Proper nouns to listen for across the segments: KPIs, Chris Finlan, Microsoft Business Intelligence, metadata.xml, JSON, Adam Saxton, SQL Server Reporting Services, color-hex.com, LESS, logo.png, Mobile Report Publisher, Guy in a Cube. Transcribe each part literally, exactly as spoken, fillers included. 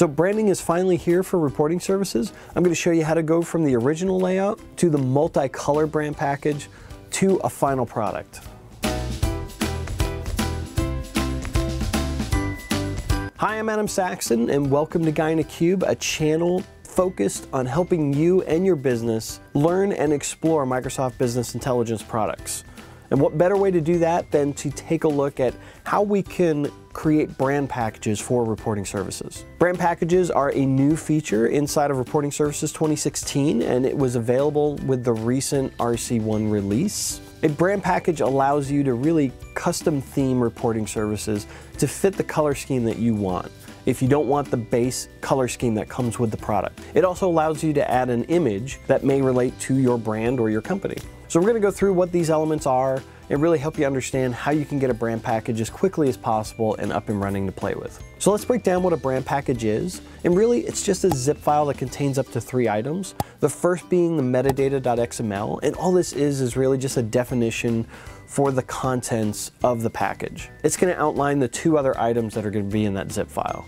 So branding is finally here for reporting services. I'm going to show you how to go from the original layout to the multi-color brand package to a final product. Hi, I'm Adam Saxton, and welcome to Guy in a Cube, a channel focused on helping you and your business learn and explore Microsoft Business Intelligence products. And what better way to do that than to take a look at how we can create brand packages for reporting services. Brand packages are a new feature inside of Reporting Services twenty sixteen, and it was available with the recent R C one release. A brand package allows you to really custom theme reporting services to fit the color scheme that you want, if you don't want the base color scheme that comes with the product. It also allows you to add an image that may relate to your brand or your company. So we're going to go through what these elements are and really help you understand how you can get a brand package as quickly as possible and up and running to play with. So let's break down what a brand package is. And really, it's just a zip file that contains up to three items. The first being the metadata dot X M L, and all this is is really just a definition for the contents of the package. It's going to outline the two other items that are going to be in that zip file.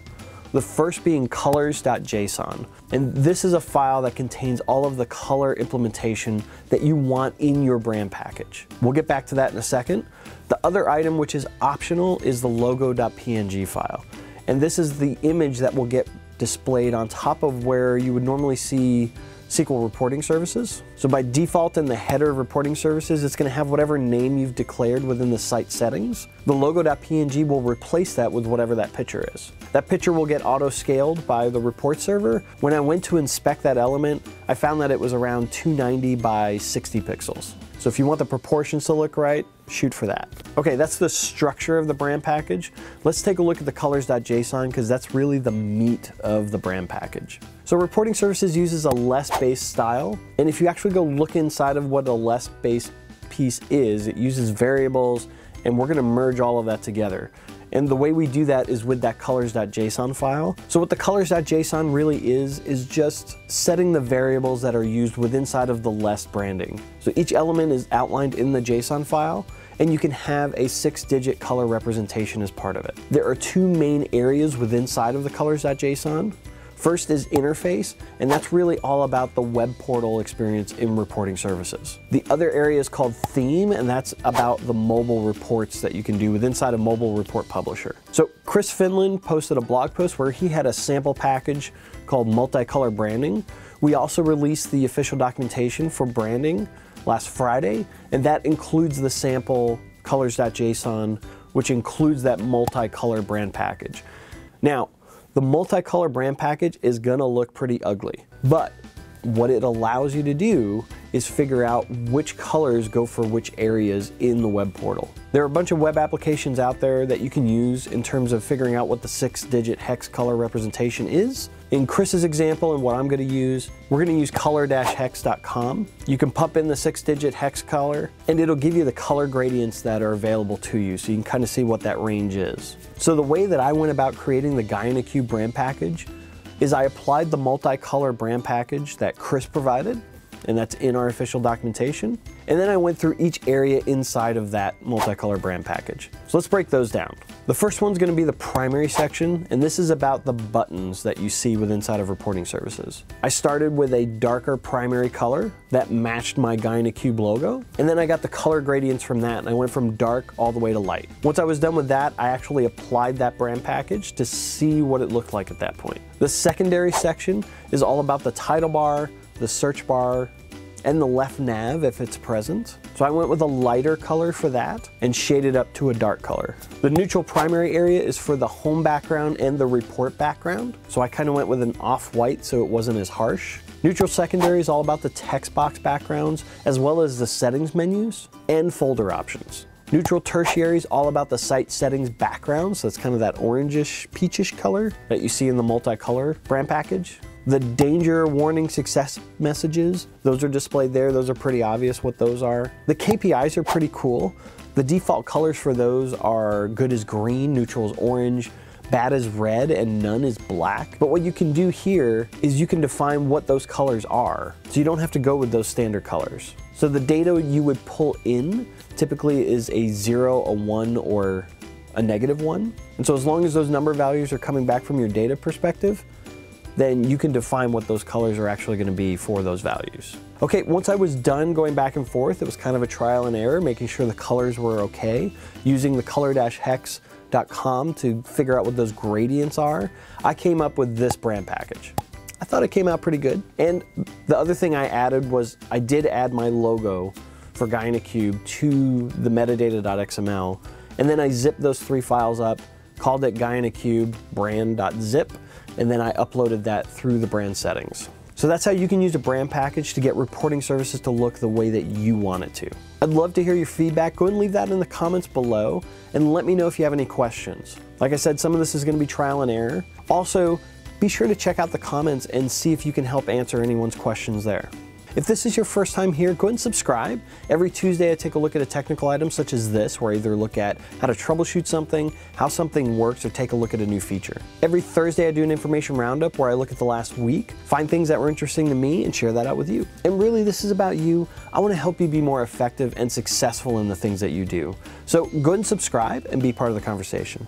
The first being colors dot J S O N, and this is a file that contains all of the color implementation that you want in your brand package. We'll get back to that in a second. The other item, which is optional, is the logo dot P N G file, and this is the image that will get displayed on top of where you would normally see S Q L reporting services. So by default in the header of reporting services, it's going to have whatever name you've declared within the site settings. The logo dot P N G will replace that with whatever that picture is. That picture will get auto-scaled by the report server. When I went to inspect that element, I found that it was around two ninety by sixty pixels. So if you want the proportions to look right, shoot for that. Okay, that's the structure of the brand package. Let's take a look at the colors dot J S O N, because that's really the meat of the brand package. So reporting services uses a less-based style, and if you actually go look inside of what a less-based piece is, it uses variables, and we're going to merge all of that together. And the way we do that is with that colors dot J S O N file. So what the colors dot J S O N really is, is just setting the variables that are used within side of the LESS branding. So each element is outlined in the JSON file, and you can have a six digit color representation as part of it. There are two main areas within side of the colors dot J S O N. First is interface, and that's really all about the web portal experience in reporting services. The other area is called theme, and that's about the mobile reports that you can do with inside a Mobile Report Publisher. So Chris Finlan posted a blog post where he had a sample package called Multicolor Branding. We also released the official documentation for branding last Friday, and that includes the sample colors dot J S O N, which includes that multicolor brand package. Now, the multicolor brand package is gonna look pretty ugly, but what it allows you to do is figure out which colors go for which areas in the web portal. There are a bunch of web applications out there that you can use in terms of figuring out what the six digit hex color representation is. In Chris's example and what I'm gonna use, we're gonna use color dash hex dot com. You can pump in the six digit hex color, and it'll give you the color gradients that are available to you, so you can kind of see what that range is. So the way that I went about creating the Guy in a Cube brand package is I applied the multicolor brand package that Chris provided, and that's in our official documentation. And then I went through each area inside of that multicolor brand package. So let's break those down. The first one's gonna be the primary section, and this is about the buttons that you see with inside of reporting services. I started with a darker primary color that matched my Guy in a Cube logo, and then I got the color gradients from that, and I went from dark all the way to light. Once I was done with that, I actually applied that brand package to see what it looked like at that point. The secondary section is all about the title bar, the search bar, and the left nav if it's present. So I went with a lighter color for that and shaded up to a dark color. The neutral primary area is for the home background and the report background. So I kind of went with an off-white so it wasn't as harsh. Neutral secondary is all about the text box backgrounds as well as the settings menus and folder options. Neutral tertiary is all about the site settings background, so it's kind of that orangish, peachish color that you see in the multicolor brand package. The danger, warning, success messages, those are displayed there. Those are pretty obvious what those are. The K P Is are pretty cool. The default colors for those are good is green, neutral is orange, bad is red, and none is black. But what you can do here is you can define what those colors are, so you don't have to go with those standard colors. So the data you would pull in typically is a zero, a one, or a negative one. And so as long as those number values are coming back from your data perspective, then you can define what those colors are actually going to be for those values. Okay, once I was done going back and forth, it was kind of a trial and error, making sure the colors were okay, using the color dash hex dot com to figure out what those gradients are. I came up with this brand package. I thought it came out pretty good. And the other thing I added was I did add my logo for Guy in a Cube to the metadata dot X M L, and then I zipped those three files up, called it Guy in a Cube brand dot zip, and then I uploaded that through the brand settings. So that's how you can use a brand package to get reporting services to look the way that you want it to. I'd love to hear your feedback. Go ahead and leave that in the comments below and let me know if you have any questions. Like I said, some of this is going to be trial and error. Also, be sure to check out the comments and see if you can help answer anyone's questions there. If this is your first time here, go ahead and subscribe. Every Tuesday I take a look at a technical item such as this, where I either look at how to troubleshoot something, how something works, or take a look at a new feature. Every Thursday I do an information roundup where I look at the last week, find things that were interesting to me, and share that out with you. And really, this is about you. I want to help you be more effective and successful in the things that you do. So go ahead and subscribe and be part of the conversation.